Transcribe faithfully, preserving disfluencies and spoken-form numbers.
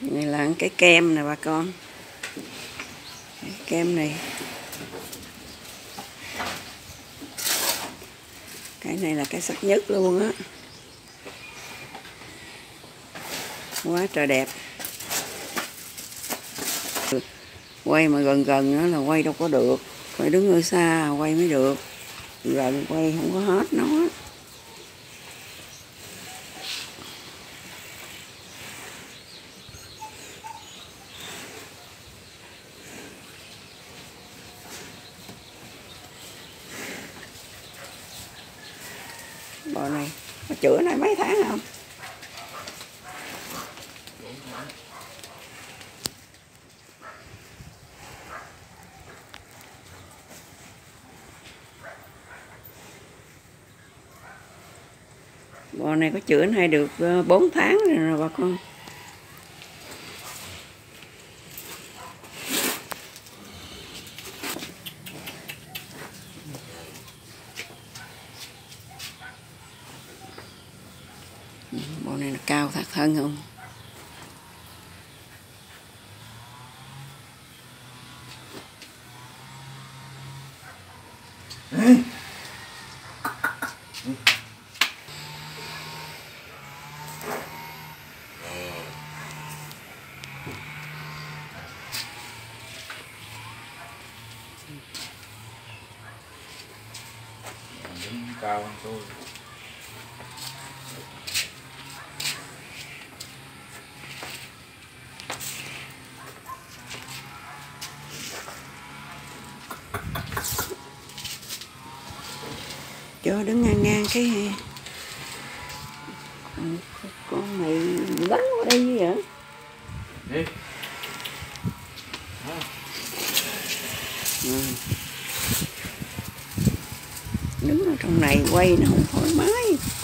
Này là cái kem nè bà con, cái kem này, cái này là cái sắc nhất luôn á, quá trời đẹp. Quay mà gần gần á là quay đâu có được, phải đứng ở xa quay mới được, gần quay không có hết nó. Bò này nó chữa này mấy tháng không? Bò này có chữa này được bốn tháng rồi nè bà con. Bộ này là cao thật hơn không? Cao hơn tôi. Cho đứng ngang ngang cái con này bắn qua đây như vậy đi. Ừ. Đứng ở trong này quay nó không thoải mái.